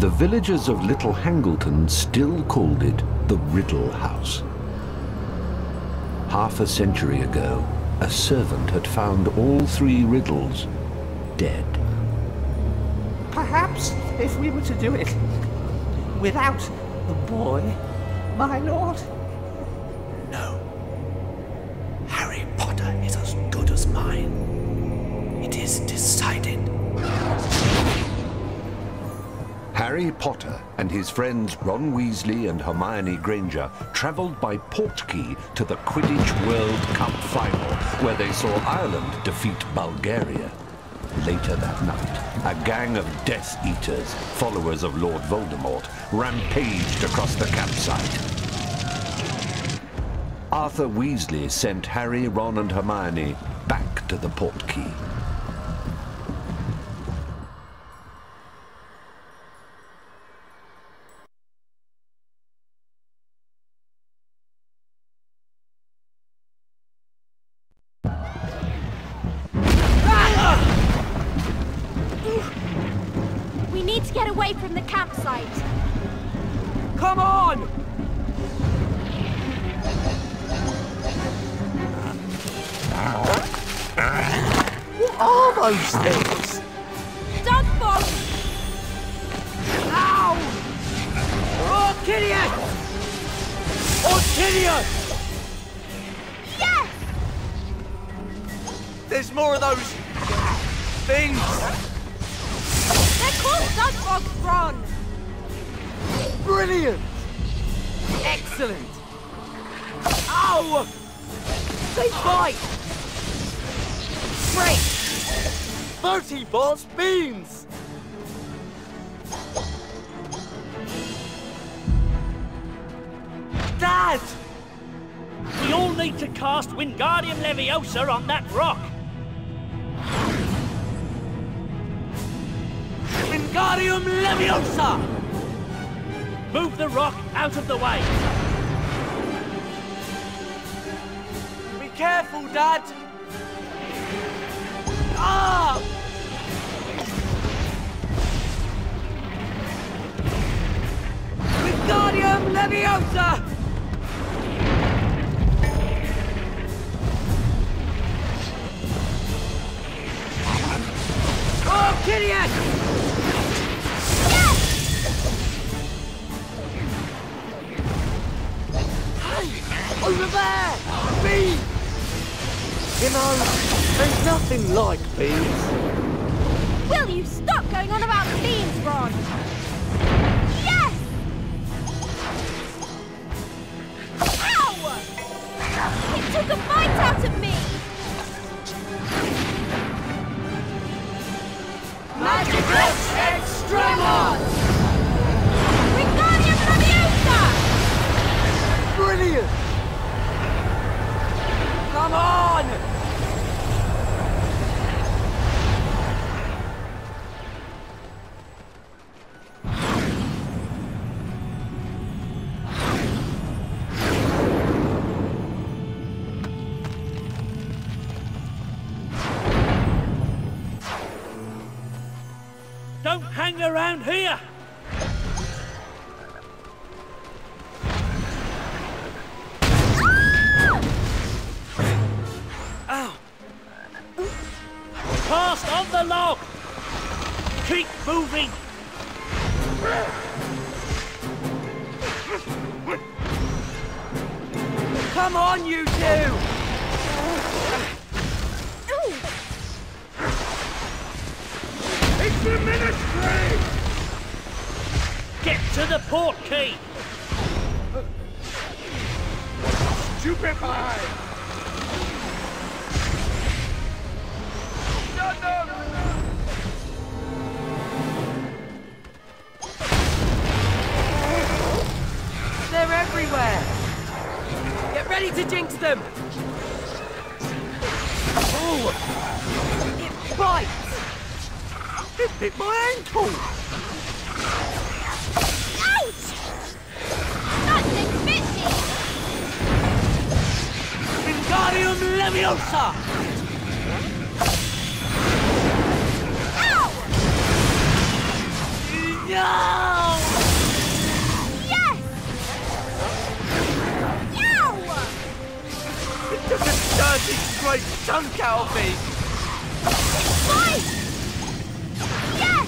the villagers of Little Hangleton still called it the Riddle House. Half a century ago, a servant had found all three riddles dead. Perhaps if we were to do it without the boy, my lord. No. Harry Potter is as good as mine. It is decided. Harry Potter and his friends Ron Weasley and Hermione Granger travelled by Portkey to the Quidditch World Cup final, where they saw Ireland defeat Bulgaria. Later that night, a gang of Death Eaters, followers of Lord Voldemort, rampaged across the campsite. Arthur Weasley sent Harry, Ron and Hermione back to the Portkey. Bertie Bott's Beans! Dad! We all need to cast Wingardium Leviosa on that rock! Wingardium Leviosa! Move the rock out of the way! Be careful, Dad! Ah! Wingardium Leviosa! Oh, Gideon! Yes! Hey! Over there! Me! You know, there's nothing like beans. Will you stop going on about beans, Ron? Took a bite out of me! Magicus Extremor! Wingardium Leviosa! Brilliant! Come on! Around here. Ah! Ow. Cast on the log. Keep moving. Come on, you two. The ministry! Get to the Portkey! Stupefy! They're everywhere! Get ready to jinx them! Oh! It bites! It bit my ankle! Ouch! That thing bit me! Wingardium Leviosa! Ow! No! big great chunk out of me! It's mine! Yes!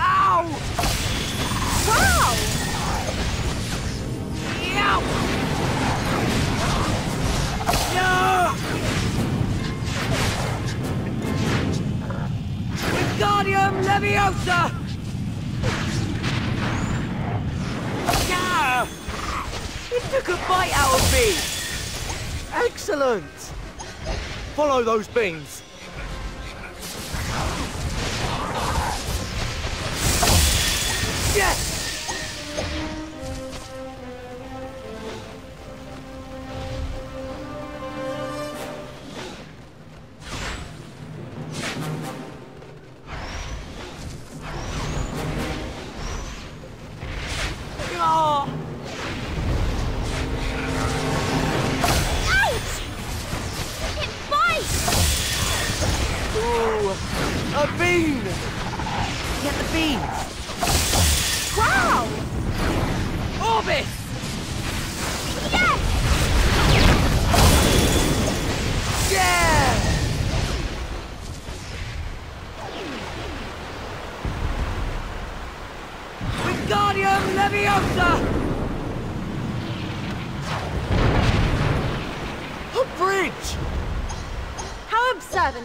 Ow! Wow! Yow! No! Wingardium Leviosa! Yeah! It took a bite out of me! Excellent! Follow those beans! Yes!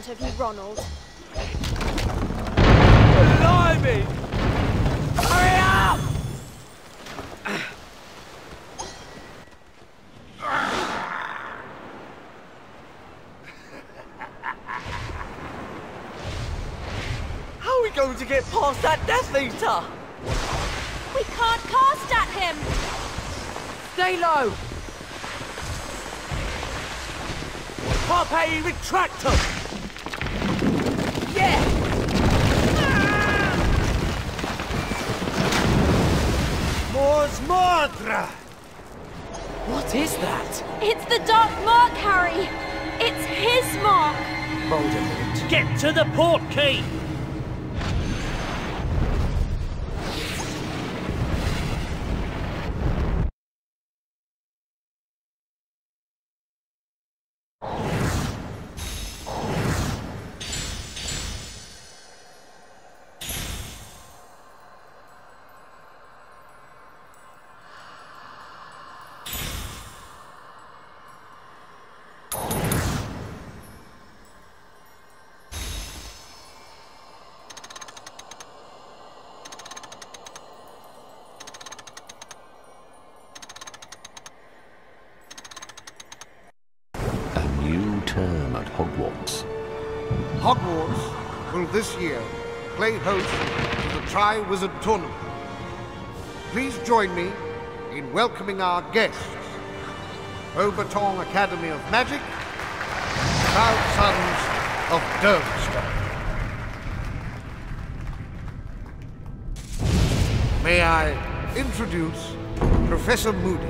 Of you, Ronald. Blimey! Hurry up! How are we going to get past that Death Eater? We can't cast at him! Stay low! Carpe Retractum! Morsmordre! What is that? It's the Dark Mark, Harry! It's his mark! Voldemort! Get to the Portkey! Hogwarts will this year play host to the Tri-Wizard Tournament. Please join me in welcoming our guests, Beauxbatons Academy of Magic, proud sons of Durmstrang. May I introduce Professor Moody.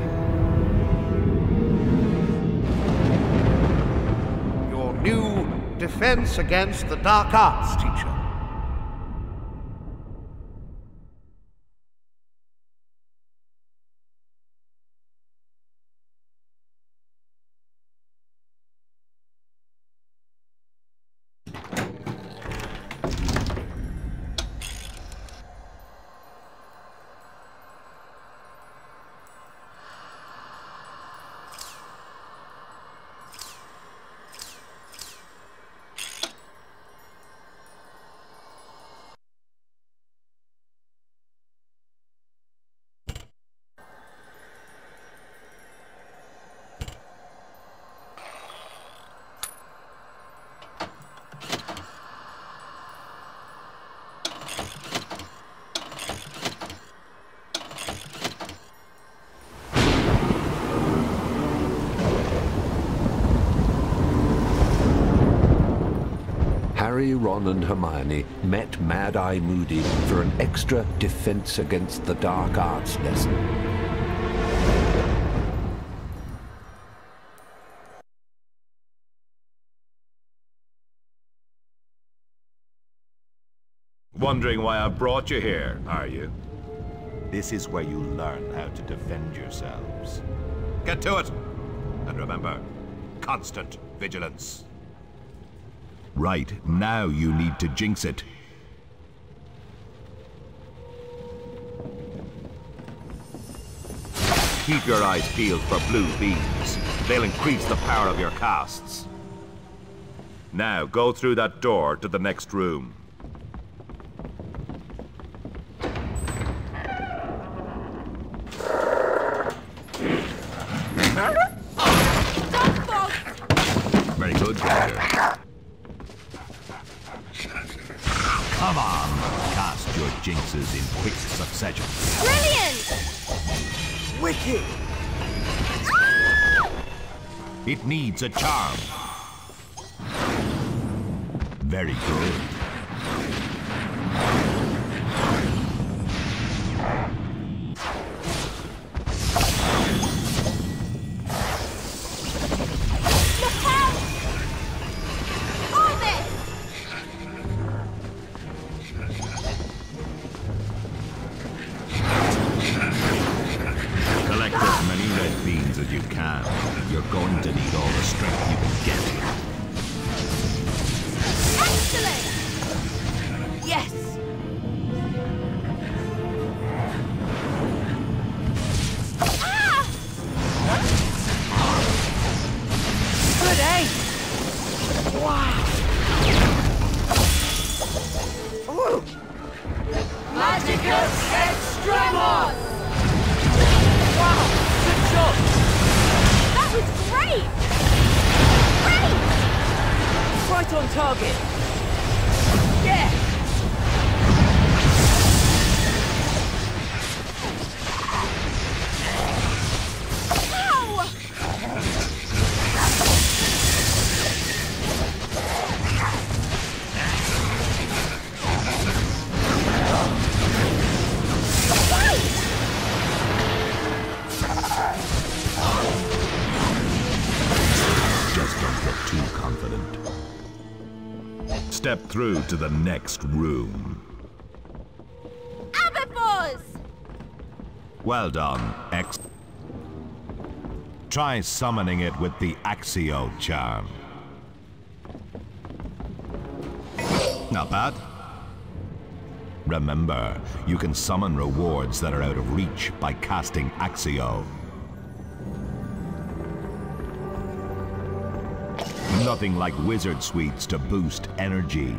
Your new Defense Against the Dark Arts teacher. Harry, Ron and Hermione met Mad-Eye Moody for an extra Defense Against the Dark Arts lesson. Wondering why I brought you here, are you? This is where you learn how to defend yourselves. Get to it! And remember, constant vigilance. Right, now you need to jinx it. Keep your eyes peeled for blue beams. They'll increase the power of your casts. Now go through that door to the next room. Very good, Granger. Come on, cast your jinxes in quick succession. Brilliant! Wicked! Ah! It needs a charm. Very good. Look out! Hold it! Collect as many red beans as you can. You're going to need all the strength you can get. Excellent! Yes! Ah! Good, eh? Wow! Ooh. Magicus Extremos! Wow! Good job! That was great! Great! Right on target! Step through to the next room. Aberforce! Well done, X. Try summoning it with the Accio charm. Not bad. Remember, you can summon rewards that are out of reach by casting Accio. Nothing like wizard sweets to boost energy.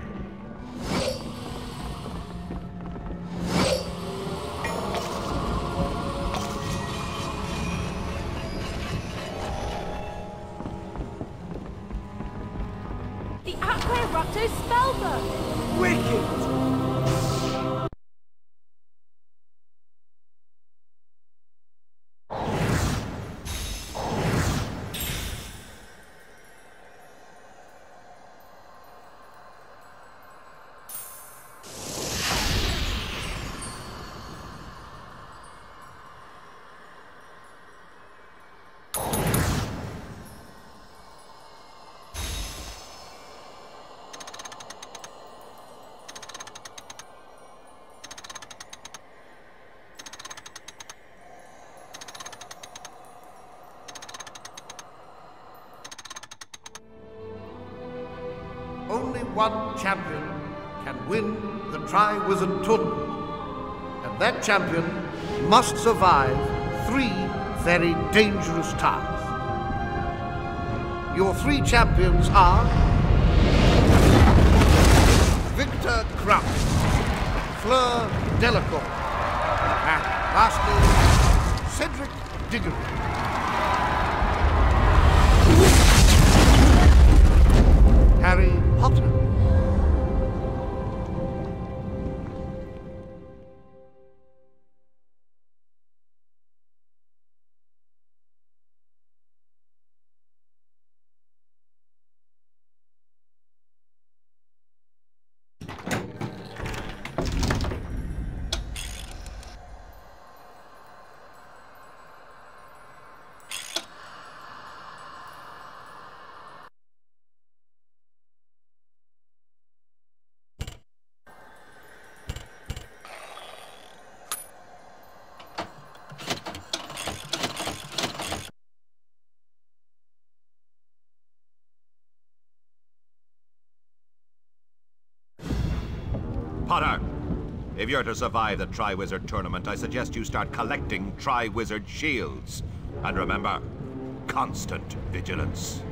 The Aqua Erupto spellbook! Wicked! Only one champion can win the Tri-Wizard Tournament, and that champion must survive 3 very dangerous times. Your 3 champions are Victor Kraft, Fleur Delacour, and lastly, Cedric Diggory. Potter! If you're to survive the Tri-Wizard Tournament, I suggest you start collecting Triwizard Shields. And remember, constant vigilance.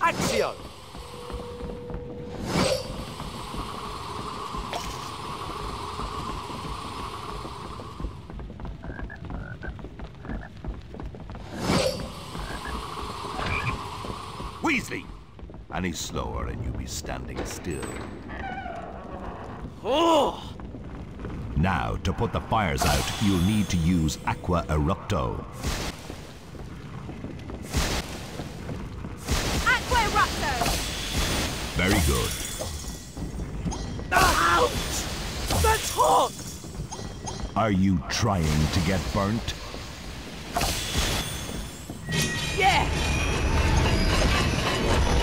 Accio! Weasley! Any slower and you'll be standing still. Oh! Now, to put the fires out, you'll need to use Aqua Erupto. Aqua Erupto! Very good. Ouch! That's hot! Are you trying to get burnt? Yeah!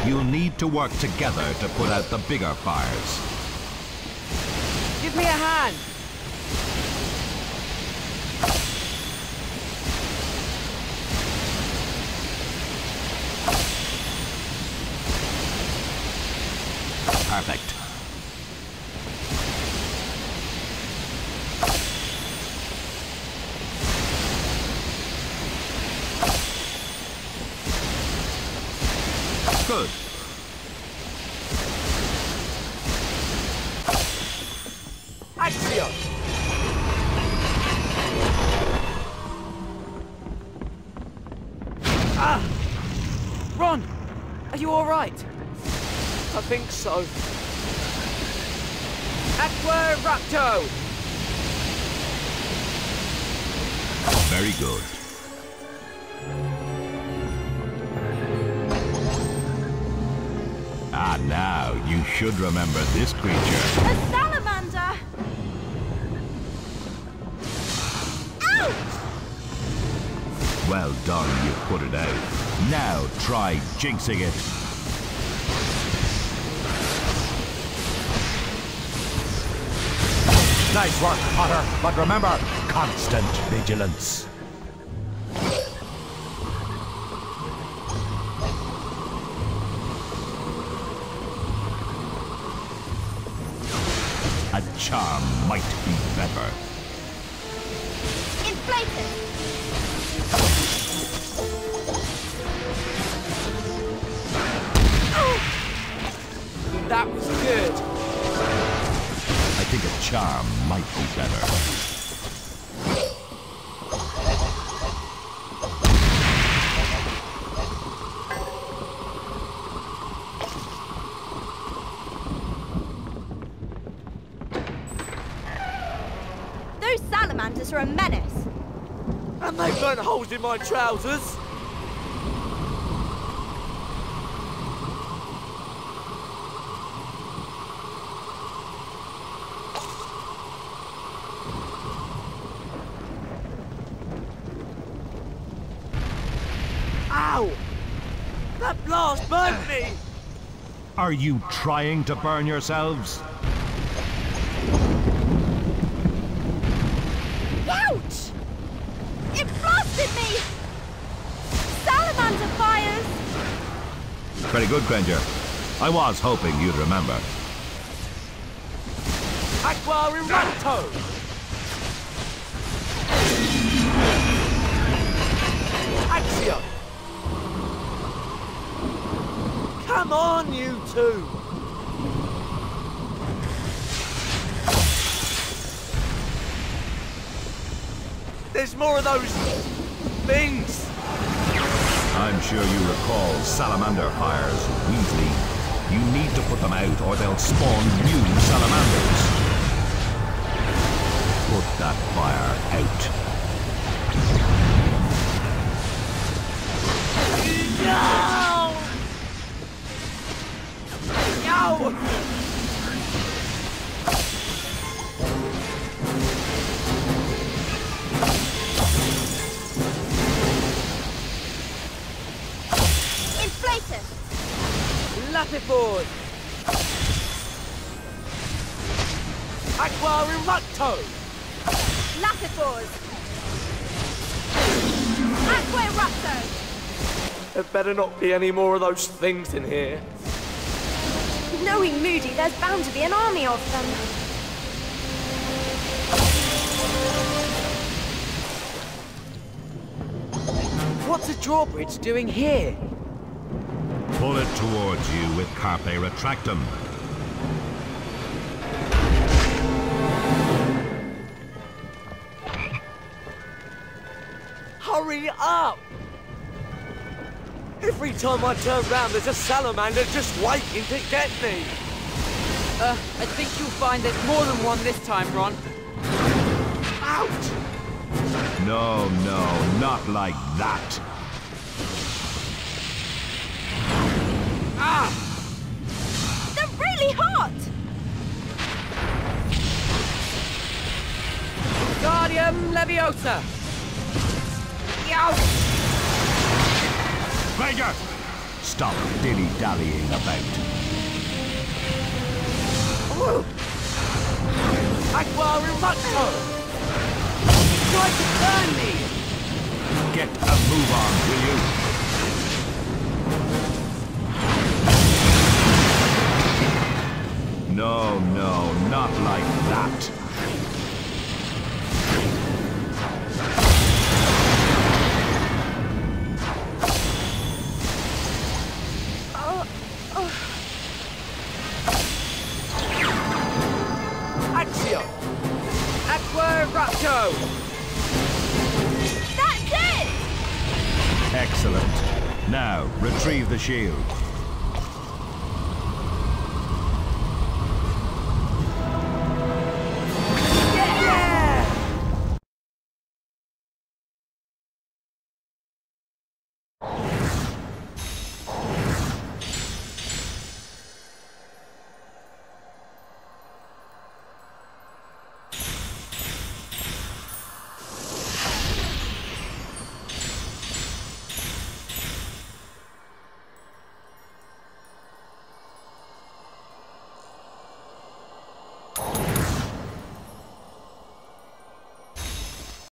You'll need to work together to put out the bigger fires. Give me a hand! Perfect. Good. Accio. Ah! Ron, are you all right? I think so. Aqua Erupto! Very good. Ah, now you should remember this creature. A salamander! Ouch! Well done, you put it out. Now try jinxing it. Nice work, Potter, but remember, constant vigilance. A charm might be better. Inflated! That was good. I think a charm might be better. Those salamanders are a menace. And they burnt holes in my trousers. Are you trying to burn yourselves? Ouch! It blasted me! Salamander fires! Very good, Granger. I was hoping you'd remember. Aqua Erupto! Accio! Come on, you two! There's more of those things! I'm sure you recall salamander fires, Weasley. You need to put them out or they'll spawn new salamanders. Put that fire out. Yeah! Inflator! Lap it board! Aqua Erupto! Lap it board! Aqua Erupto! There better not be any more of those things in here. Knowing Moody, there's bound to be an army of them. What's a drawbridge doing here? Pull it towards you with Carpe Retractum. Hurry up! Every time I turn round, there's a salamander just waiting to get me! I think you'll find there's more than one this time, Ron. Out! No, no, not like that! Ah! They're really hot! Wingardium Leviosa! Yow! Granger! Stop dilly-dallying about. Ooh. Aqua Erupto! Try to burn me! Get a move on, will you? No, no, not like that. Accio! Aqua Erupto! That's it! Excellent. Now, retrieve the shield.